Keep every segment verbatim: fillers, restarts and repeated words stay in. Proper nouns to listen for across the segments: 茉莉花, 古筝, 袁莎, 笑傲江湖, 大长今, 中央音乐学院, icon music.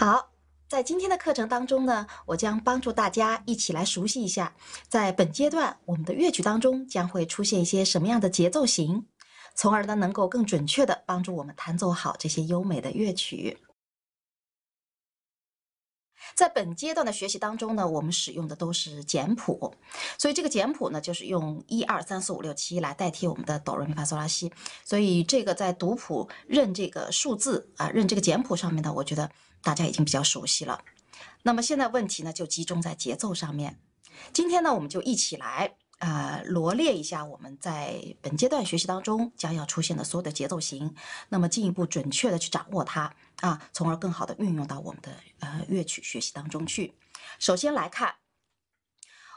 好，在今天的课程当中呢，我将帮助大家一起来熟悉一下，在本阶段我们的乐曲当中将会出现一些什么样的节奏型，从而呢能够更准确的帮助我们弹奏好这些优美的乐曲。 在本阶段的学习当中呢，我们使用的都是简谱，所以这个简谱呢，就是用一二三四五六七来代替我们的哆来咪发嗦拉西。所以这个在读谱认这个数字啊，认这个简谱上面呢，我觉得大家已经比较熟悉了。那么现在问题呢，就集中在节奏上面。今天呢，我们就一起来啊、呃、罗列一下我们在本阶段学习当中将要出现的所有的节奏型，那么进一步准确的去掌握它。 啊，从而更好的运用到我们的呃乐曲学习当中去。首先来看，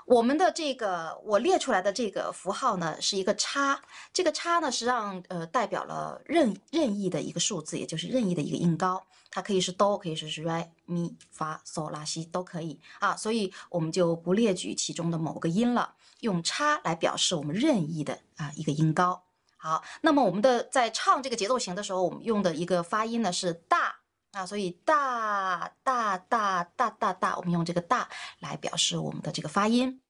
我们的这个我列出来的这个符号呢，是一个叉。这个叉呢，实际上呃代表了任任意的一个数字，也就是任意的一个音高。它可以是哆，可以是是 re、mi、fa、sol、la、si 都可以啊。所以我们就不列举其中的某个音了，用叉来表示我们任意的啊一个音高。 好，那么我们的在唱这个节奏型的时候，我们用的一个发音呢是大啊，所以大大大大大大，我们用这个大来表示我们的这个发音。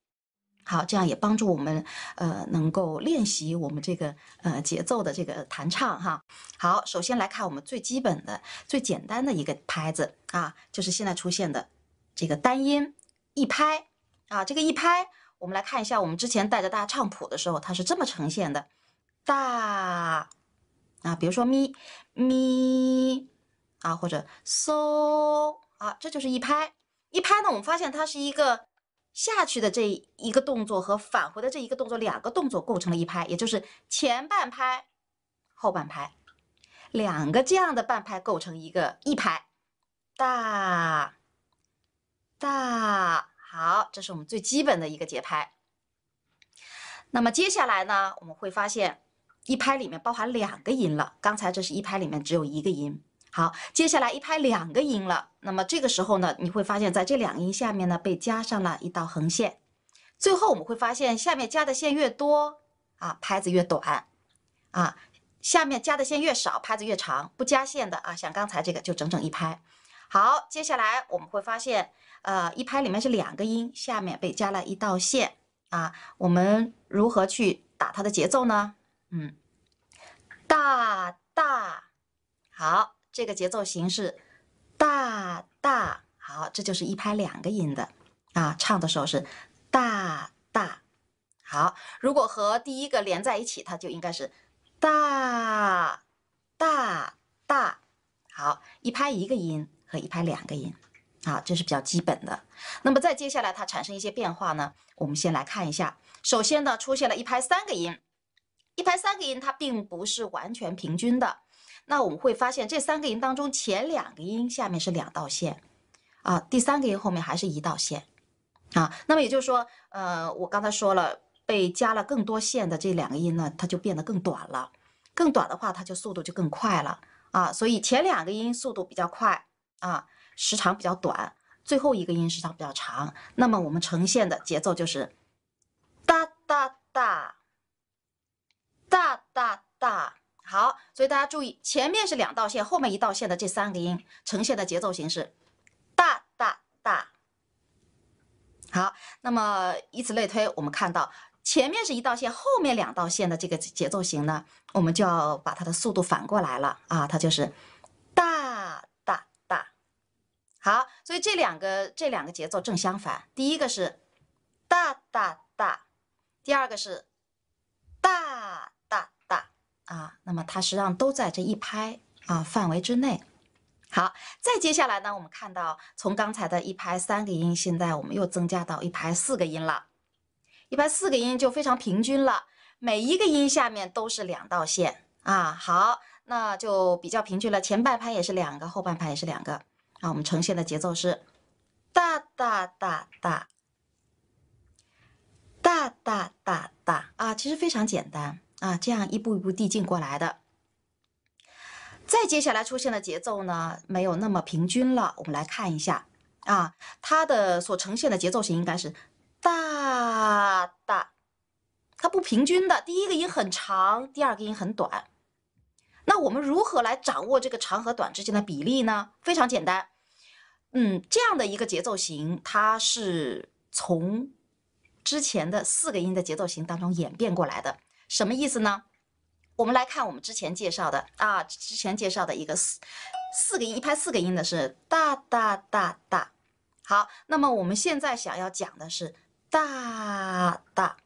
好，这样也帮助我们呃能够练习我们这个呃节奏的这个弹唱哈。好，首先来看我们最基本的、最简单的一个拍子啊，就是现在出现的这个单音一拍啊，这个一拍，我们来看一下，我们之前带着大家唱谱的时候，它是这么呈现的。 大啊，比如说咪咪啊，或者嗦啊，这就是一拍。一拍呢，我们发现它是一个下去的这一个动作和返回的这一个动作，两个动作构成了一拍，也就是前半拍、后半拍，两个这样的半拍构成一个一拍。大大，好，这是我们最基本的一个节拍。那么接下来呢，我们会发现。 一拍里面包含两个音了，刚才这是一拍里面只有一个音。好，接下来一拍两个音了，那么这个时候呢，你会发现在这两个音下面呢被加上了一道横线。最后我们会发现，下面加的线越多啊，拍子越短啊；下面加的线越少，拍子越长。不加线的啊，像刚才这个就整整一拍。好，接下来我们会发现，呃，一拍里面是两个音，下面被加了一道线啊。我们如何去打它的节奏呢？ 嗯，大大，好，这个节奏型是大大，好，这就是一拍两个音的啊，唱的时候是大大，好，如果和第一个连在一起，它就应该是大大大，好，一拍一个音和一拍两个音，啊，这是比较基本的。那么再接下来它产生一些变化呢，我们先来看一下，首先呢出现了一拍三个音。 一拍三个音，它并不是完全平均的。那我们会发现，这三个音当中，前两个音下面是两道线，啊，第三个音后面还是一道线，啊，那么也就是说，呃，我刚才说了，被加了更多线的这两个音呢，它就变得更短了。更短的话，它就速度就更快了，啊，所以前两个音速度比较快，啊，时长比较短，最后一个音时长比较长。那么我们呈现的节奏就是哒哒哒。 大大大，好，所以大家注意，前面是两道线，后面一道线的这三个音呈现的节奏型是大大大。好，那么以此类推，我们看到前面是一道线，后面两道线的这个节奏型呢，我们就要把它的速度反过来了啊，它就是大大大。好，所以这两个这两个节奏正相反，第一个是大大大，第二个是大。 啊，那么它实际上都在这一拍啊范围之内。好，再接下来呢，我们看到从刚才的一拍三个音，现在我们又增加到一拍四个音了。一拍四个音就非常平均了，每一个音下面都是两道线啊。好，那就比较平均了，前半拍也是两个，后半拍也是两个啊。我们呈现的节奏是哒哒哒哒，哒哒哒哒啊，其实非常简单。 啊，这样一步一步递进过来的。再接下来出现的节奏呢，没有那么平均了。我们来看一下啊，它的所呈现的节奏型应该是大大，它不平均的。第一个音很长，第二个音很短。那我们如何来掌握这个长和短之间的比例呢？非常简单，嗯，这样的一个节奏型，它是从之前的四个音的节奏型当中演变过来的。什么意思呢？我们来看我们之前介绍的啊，之前介绍的一个四四个音一拍四个音的是哒哒哒哒。好，那么我们现在想要讲的是哒哒。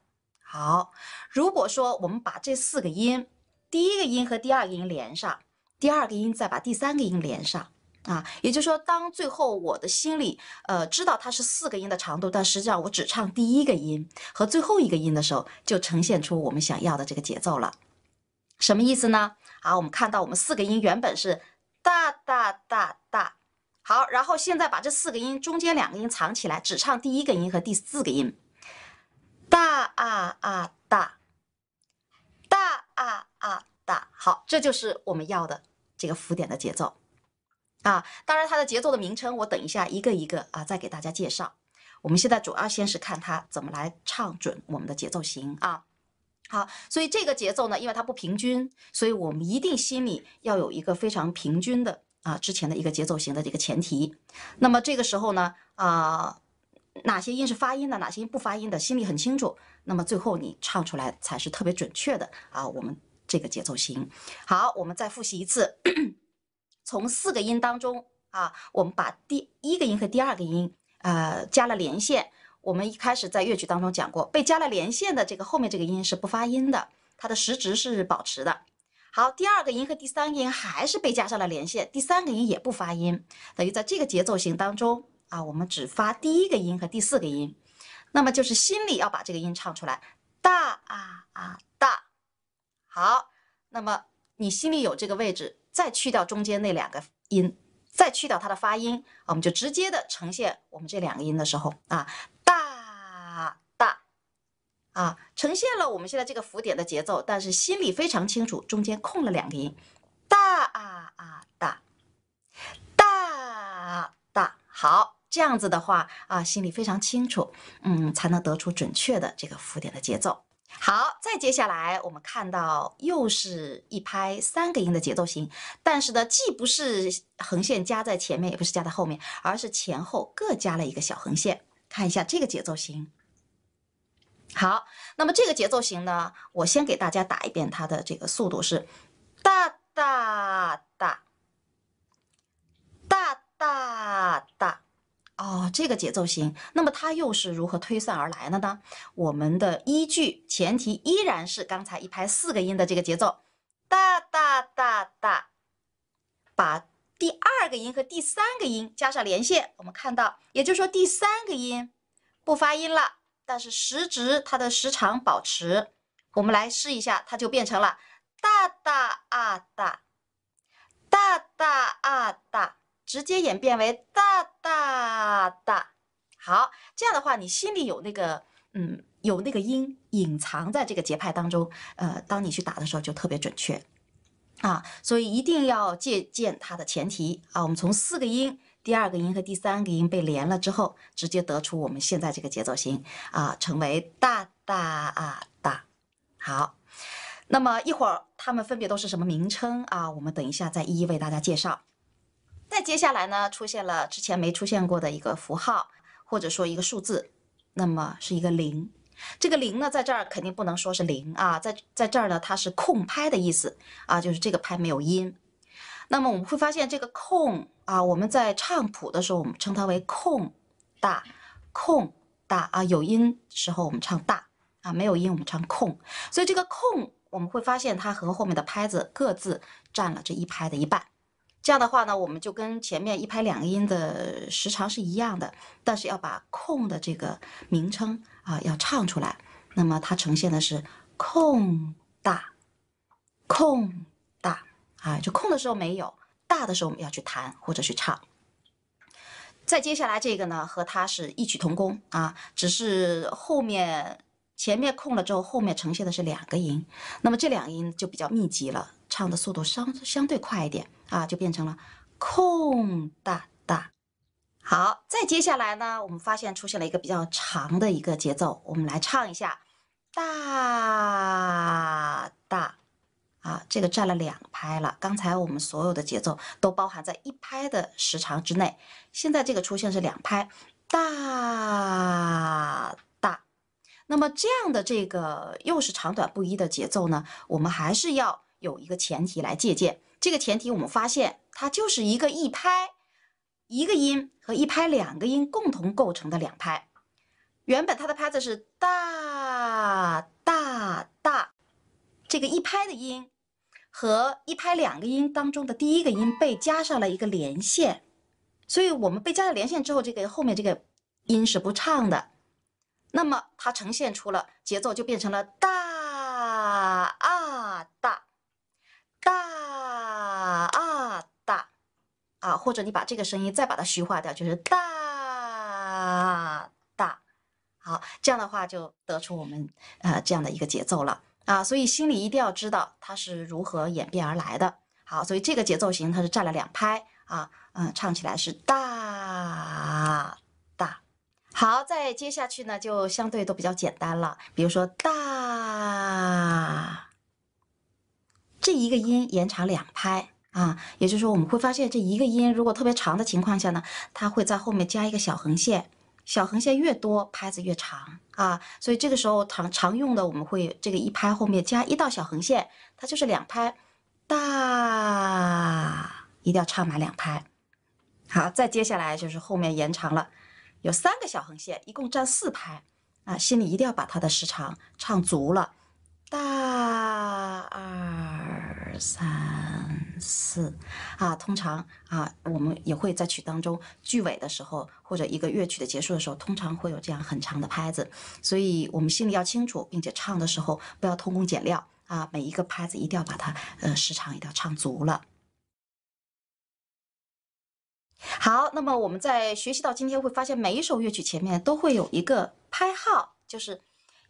好，如果说我们把这四个音，第一个音和第二个音连上，第二个音再把第三个音连上。 啊，也就是说，当最后我的心里呃知道它是四个音的长度，但实际上我只唱第一个音和最后一个音的时候，就呈现出我们想要的这个节奏了。什么意思呢？好，我们看到我们四个音原本是哒哒哒哒，好，然后现在把这四个音中间两个音藏起来，只唱第一个音和第四个音，哒啊啊哒，哒啊啊哒，好，这就是我们要的这个浮点的节奏。 啊，当然它的节奏的名称，我等一下一个一个啊再给大家介绍。我们现在主要先是看它怎么来唱准我们的节奏型啊。好，所以这个节奏呢，因为它不平均，所以我们一定心里要有一个非常平均的啊之前的一个节奏型的这个前提。那么这个时候呢，啊、呃、哪些音是发音的，哪些音不发音的，心里很清楚。那么最后你唱出来才是特别准确的啊，我们这个节奏型。好，我们再复习一次。从四个音当中啊，我们把第一个音和第二个音呃加了连线。我们一开始在乐曲当中讲过，被加了连线的这个后面这个音是不发音的，它的时值是保持的。好，第二个音和第三个音还是被加上了连线，第三个音也不发音，等于在这个节奏型当中啊，我们只发第一个音和第四个音。那么就是心里要把这个音唱出来，大啊啊大。好，那么你心里有这个位置。 再去掉中间那两个音，再去掉它的发音，我们就直接的呈现我们这两个音的时候啊，大大啊，呈现了我们现在这个浮点的节奏，但是心里非常清楚，中间空了两个音，大啊啊大，大大。好，这样子的话啊，心里非常清楚，嗯，才能得出准确的这个浮点的节奏。 好，再接下来我们看到又是一拍三个音的节奏型，但是呢，既不是横线加在前面，也不是加在后面，而是前后各加了一个小横线。看一下这个节奏型。好，那么这个节奏型呢，我先给大家打一遍它的这个速度是哒哒哒哒哒哒。 哦，这个节奏型，那么它又是如何推算而来的呢？我们的依据前提依然是刚才一拍四个音的这个节奏，哒哒哒哒，把第二个音和第三个音加上连线，我们看到，也就是说第三个音不发音了，但是时值它的时长保持。我们来试一下，它就变成了哒哒啊哒，哒哒啊哒。 直接演变为哒哒哒，好，这样的话，你心里有那个，嗯，有那个音隐藏在这个节拍当中，呃，当你去打的时候就特别准确，啊，所以一定要借鉴它的前提啊，我们从四个音，第二个音和第三个音被连了之后，直接得出我们现在这个节奏型啊，成为哒哒啊哒，好，那么一会儿它们分别都是什么名称啊？我们等一下再一一为大家介绍。 再接下来呢，出现了之前没出现过的一个符号，或者说一个数字，那么是一个零。这个零呢，在这儿肯定不能说是零啊，在在这儿呢，它是空拍的意思啊，就是这个拍没有音。那么我们会发现这个空啊，我们在唱谱的时候，我们称它为空大，空大啊，有音时候我们唱大啊，没有音我们唱空。所以这个空，我们会发现它和后面的拍子各自占了这一拍的一半。 这样的话呢，我们就跟前面一拍两个音的时长是一样的，但是要把空的这个名称啊要唱出来。那么它呈现的是空大，空大啊，就空的时候没有，大的时候我们要去弹或者去唱。再接下来这个呢，和它是异曲同工啊，只是后面前面空了之后，后面呈现的是两个音，那么这两个音就比较密集了。 唱的速度相相对快一点啊，就变成了空哒哒。好，再接下来呢，我们发现出现了一个比较长的一个节奏，我们来唱一下哒哒啊，这个占了两拍了。刚才我们所有的节奏都包含在一拍的时长之内，现在这个出现是两拍，大大。那么这样的这个又是长短不一的节奏呢，我们还是要有一个前提来借鉴。这个前提我们发现它就是一个一拍一个音和一拍两个音共同构成的两拍。原本它的拍子是大大大，这个一拍的音和一拍两个音当中的第一个音被加上了一个连线，所以我们被加了连线之后，这个后面这个音是不唱的。那么它呈现出了节奏就变成了大啊大大啊大啊，或者你把这个声音再把它虚化掉，就是大大。好，这样的话就得出我们呃这样的一个节奏了啊，所以心里一定要知道它是如何演变而来的。好，所以这个节奏型它是占了两拍啊，嗯，唱起来是大大。好，再接下去呢就相对都比较简单了，比如说大。这一个音延长两拍啊，也就是说我们会发现这一个音如果特别长的情况下呢，它会在后面加一个小横线，小横线越多拍子越长啊，所以这个时候常常用的我们会这个一拍后面加一道小横线，它就是两拍大，一定要唱满两拍。好，再接下来就是后面延长了，有三个小横线，一共占四拍啊，心里一定要把它的时长唱足了。大二三四啊，通常啊，我们也会在曲当中句尾的时候，或者一个乐曲的结束的时候，通常会有这样很长的拍子，所以我们心里要清楚，并且唱的时候不要偷工减料啊，每一个拍子一定要把它呃时长一定要唱足了。好，那么我们在学习到今天会发现，每一首乐曲前面都会有一个拍号，就是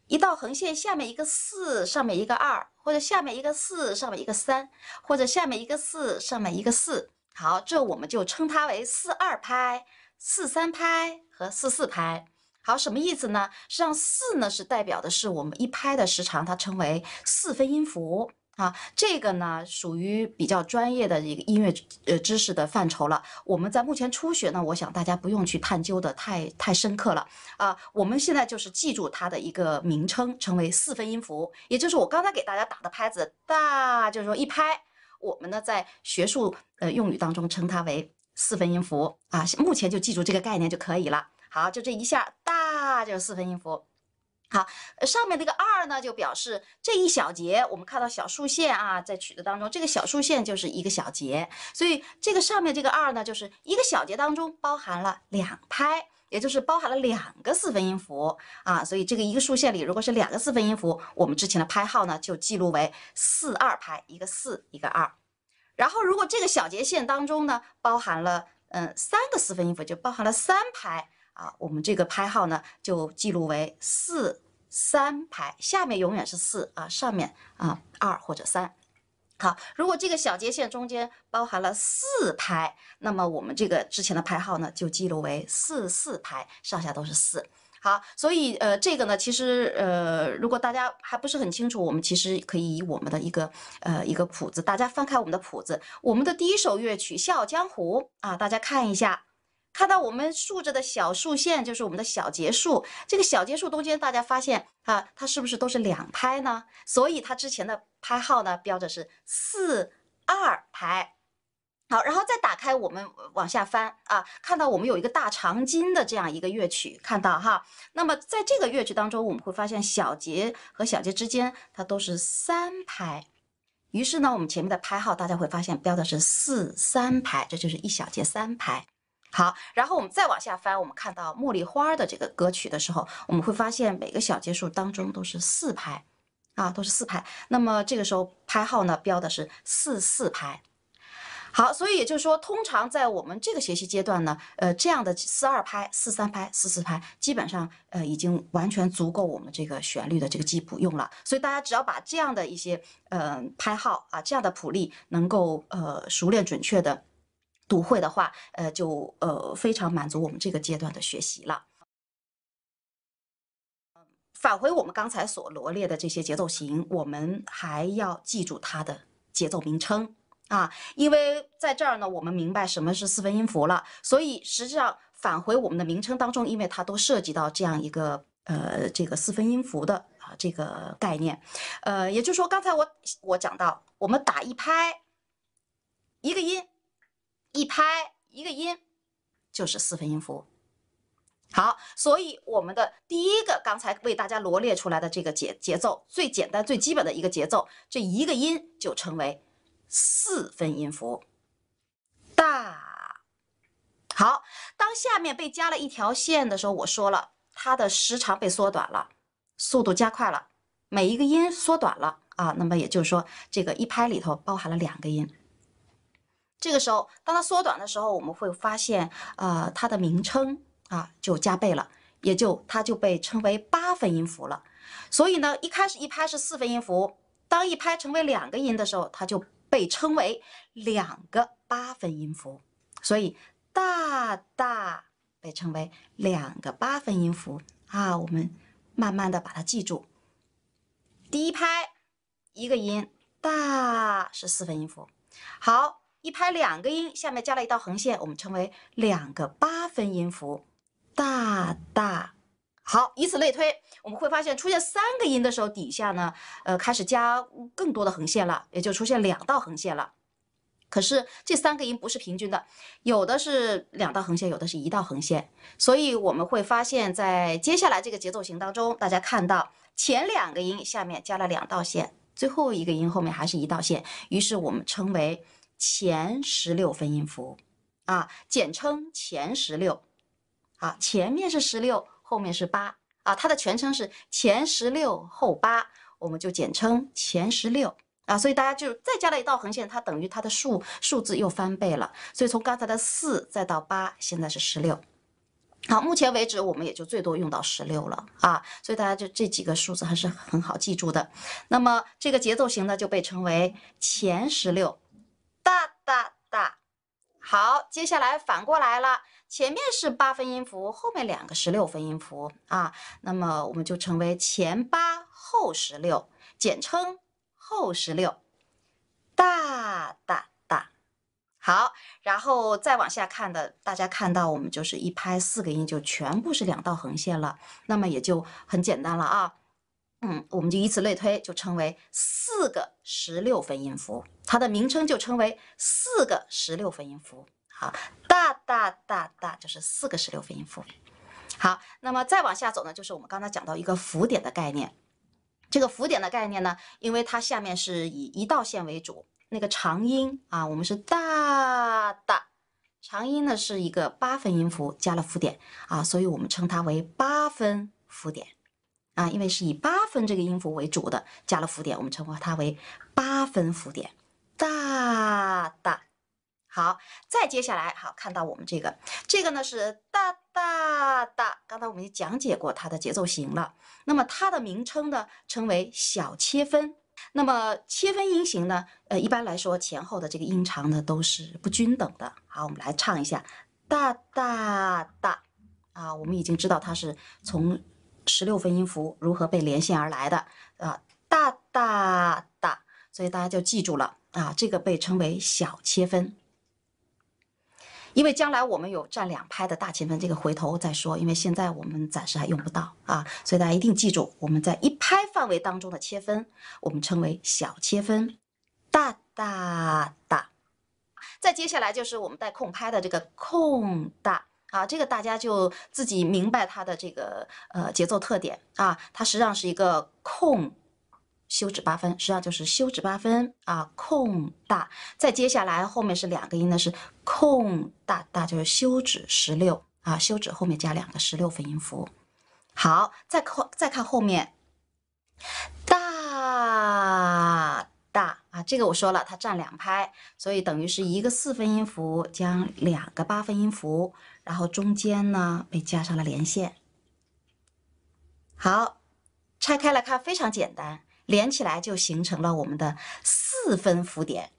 一道横线下面一个四，上面一个二，或者下面一个四，上面一个三，或者下面一个四，上面一个四。好，这我们就称它为四二拍、四三拍和四四拍。好，什么意思呢？实际上四呢是代表的是我们一拍的时长，它称为四分音符啊。这个呢属于比较专业的一个音乐呃知识的范畴了。我们在目前初学呢，我想大家不用去探究的太太深刻了。啊、呃，我们现在就是记住它的一个名称，成为四分音符，也就是我刚才给大家打的拍子，大就是说一拍，我们呢在学术呃用语当中称它为四分音符啊。目前就记住这个概念就可以了。好，就这一下，大就是四分音符。好，上面这个二呢，就表示这一小节，我们看到小竖线啊，在曲子当中，这个小竖线就是一个小节，所以这个上面这个二呢，就是一个小节当中包含了两拍，也就是包含了两个四分音符啊，所以这个一个竖线里如果是两个四分音符，我们之前的拍号呢就记录为四二拍，一个四一个二。然后如果这个小节线当中呢，包含了嗯三个四分音符，就包含了三拍。啊，我们这个拍号呢就记录为四三拍，下面永远是四啊，上面啊二或者三。好，如果这个小节线中间包含了四拍，那么我们这个之前的拍号呢就记录为四四拍，上下都是四。好，所以呃这个呢，其实呃如果大家还不是很清楚，我们其实可以以我们的一个呃一个谱子，大家翻开我们的谱子，我们的第一首乐曲《笑傲江湖》啊，大家看一下。看到我们竖着的小竖线就是我们的小节数，这个小节数中间大家发现啊，它是不是都是两拍呢？所以它之前的拍号呢标着是四二拍。好，然后再打开我们往下翻啊，看到我们有一个大长今的这样一个乐曲，看到哈。那么在这个乐曲当中，我们会发现小节和小节之间它都是三拍。于是呢，我们前面的拍号大家会发现标的是四三拍，这就是一小节三拍。好，然后我们再往下翻，我们看到茉莉花的这个歌曲的时候，我们会发现每个小节数当中都是四拍啊，都是四拍。那么这个时候拍号呢标的是四四拍。好，所以也就是说，通常在我们这个学习阶段呢，呃，这样的四二拍、四三拍、四四拍，基本上呃已经完全足够我们这个旋律的这个记谱用了。所以大家只要把这样的一些呃拍号啊，这样的谱例能够呃熟练准确的读会的话，呃，就呃非常满足我们这个阶段的学习了。返回我们刚才所罗列的这些节奏型，我们还要记住它的节奏名称啊，因为在这儿呢，我们明白什么是四分音符了，所以实际上返回我们的名称当中，因为它都涉及到这样一个呃这个四分音符的啊这个概念，呃，也就是说，刚才我我讲到，我们打一拍，一个音，一拍一个音，就是四分音符。 好，所以我们的第一个刚才为大家罗列出来的这个节节奏，最简单、最基本的一个节奏，这一个音就称为四分音符。大，好，当下面被加了一条线的时候，我说了，它的时长被缩短了，速度加快了，每一个音缩短了啊。那么也就是说，这个一拍里头包含了两个音。这个时候，当它缩短的时候，我们会发现，呃，它的名称。 啊，就加倍了，也就它就被称为八分音符了。所以呢，一开始一拍是四分音符，当一拍成为两个音的时候，它就被称为两个八分音符。所以大大被称为两个八分音符啊。我们慢慢的把它记住。第一拍一个音，大是四分音符。好，一拍两个音，下面加了一道横线，我们称为两个八分音符。 大大，好，以此类推，我们会发现出现三个音的时候，底下呢，呃，开始加更多的横线了，也就出现两道横线了。可是这三个音不是平均的，有的是两道横线，有的是一道横线，所以我们会发现，在接下来这个节奏型当中，大家看到前两个音下面加了两道线，最后一个音后面还是一道线，于是我们称为前十六分音符，啊，简称前十六。 啊，前面是十六，后面是八啊，它的全称是前十六后八，我们就简称前十六啊。所以大家就再加了一道横线，它等于它的数数字又翻倍了。所以从刚才的四再到 八， 现在是十六。好，目前为止我们也就最多用到十六了啊。所以大家就这几个数字还是很好记住的。那么这个节奏型呢就被称为前十六，哒哒哒。好，接下来反过来了。 前面是八分音符，后面两个十六分音符啊，那么我们就称为前八后十六，简称后十六。大大大，好，然后再往下看的，大家看到我们就是一拍四个音，就全部是两道横线了，那么也就很简单了啊。嗯，我们就以此类推，就称为四个十六分音符，它的名称就称为四个十六分音符。 好，大大大大就是四个十六分音符。好，那么再往下走呢，就是我们刚才讲到一个符点的概念。这个符点的概念呢，因为它下面是以一道线为主，那个长音啊，我们是大大，长音呢是一个八分音符加了符点啊，所以我们称它为八分符点啊，因为是以八分这个音符为主的，加了符点，我们称呼它为八分符点。大大。 好，再接下来，好，看到我们这个，这个呢是哒哒哒，刚才我们也讲解过它的节奏型了。那么它的名称呢，称为小切分。那么切分音型呢，呃，一般来说前后的这个音长呢都是不均等的。好，我们来唱一下哒哒哒啊，我们已经知道它是从十六分音符如何被连线而来的啊，哒哒哒，所以大家就记住了啊，这个被称为小切分。 因为将来我们有占两拍的大前分，这个回头再说。因为现在我们暂时还用不到啊，所以大家一定记住，我们在一拍范围当中的切分，我们称为小切分。大大大，再接下来就是我们带空拍的这个空大啊，这个大家就自己明白它的这个呃节奏特点啊，它实际上是一个空。 休止八分，实际上就是休止八分啊，空大。再接下来后面是两个音呢，是空大大，就是休止十六啊，休止后面加两个十六分音符。好，再看再看后面，大大啊，这个我说了，它占两拍，所以等于是一个四分音符加两个八分音符，然后中间呢被加上了连线。好，拆开来看非常简单。 连起来就形成了我们的四分符点。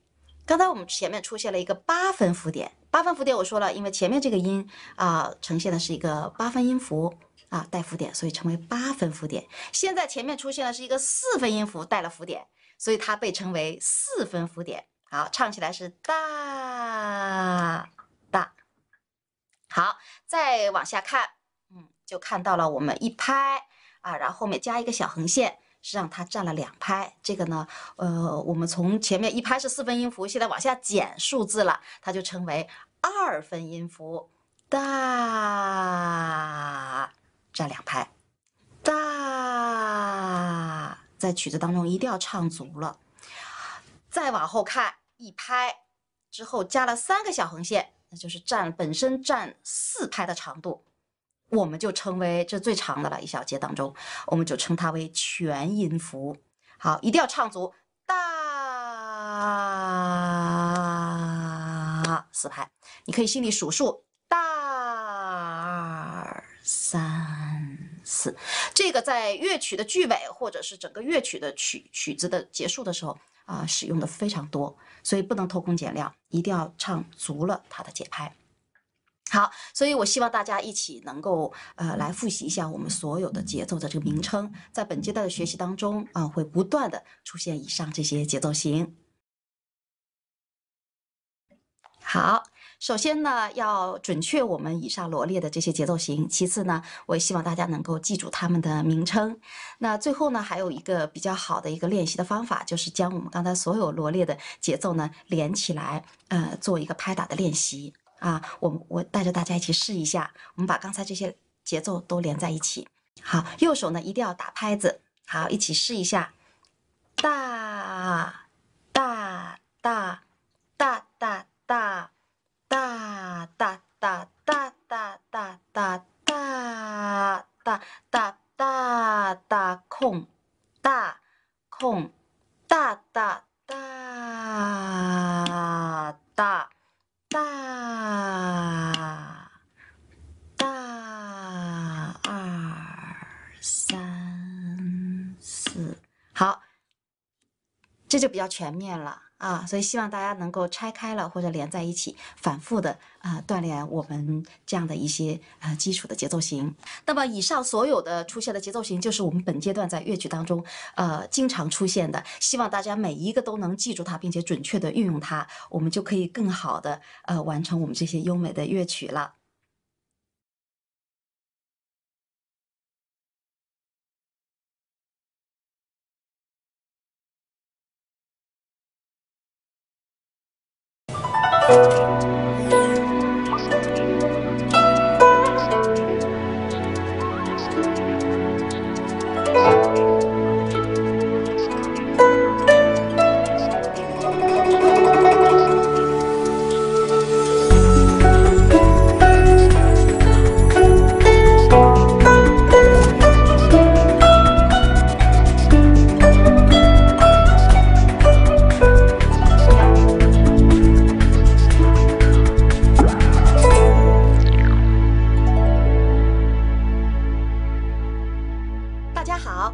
刚才我们前面出现了一个八分符点，八分符点我说了，因为前面这个音啊、呃、呈现的是一个八分音符啊，带符点，所以成为八分符点。现在前面出现的是一个四分音符带了符点，所以它被称为四分符点。好，唱起来是大大。好，再往下看，嗯，就看到了我们一拍啊，然后后面加一个小横线。 是让它占了两拍，这个呢，呃，我们从前面一拍是四分音符，现在往下减数字了，它就成为二分音符，大，占两拍，大，在曲子当中一定要唱足了。再往后看，一拍之后加了三个小横线，那就是占本身占四拍的长度。 我们就称为这最长的了，一小节当中，我们就称它为全音符。好，一定要唱足大四拍，你可以心里数数大三四。这个在乐曲的句尾或者是整个乐曲的曲曲子的结束的时候啊、呃，使用的非常多，所以不能偷工减料，一定要唱足了它的节拍。 好，所以我希望大家一起能够呃来复习一下我们所有的节奏的这个名称，在本阶段的学习当中啊、呃，会不断的出现以上这些节奏型。好，首先呢要准确我们以上罗列的这些节奏型，其次呢，我也希望大家能够记住它们的名称。那最后呢，还有一个比较好的一个练习的方法，就是将我们刚才所有罗列的节奏呢连起来，呃，做一个拍打的练习。 啊，我我带着大家一起试一下，我们把刚才这些节奏都连在一起。好，右手呢一定要打拍子。好，一起试一下，大大大大大大大大大大大大大大大大大大空大空大大大大。 大大二三四，好，这就比较全面了啊！所以希望大家能够拆开了或者连在一起，反复的啊、呃、锻炼我们这样的一些呃基础的节奏型。那么以上所有的出现的节奏型，就是我们本阶段在乐曲当中呃经常出现的。希望大家每一个都能记住它，并且准确的运用它，我们就可以更好的呃完成我们这些优美的乐曲了。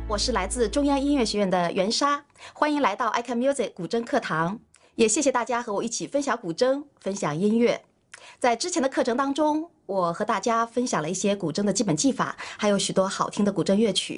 我是来自中央音乐学院的袁莎，欢迎来到 icon music 古筝课堂，也谢谢大家和我一起分享古筝，分享音乐。在之前的课程当中，我和大家分享了一些古筝的基本技法，还有许多好听的古筝乐曲。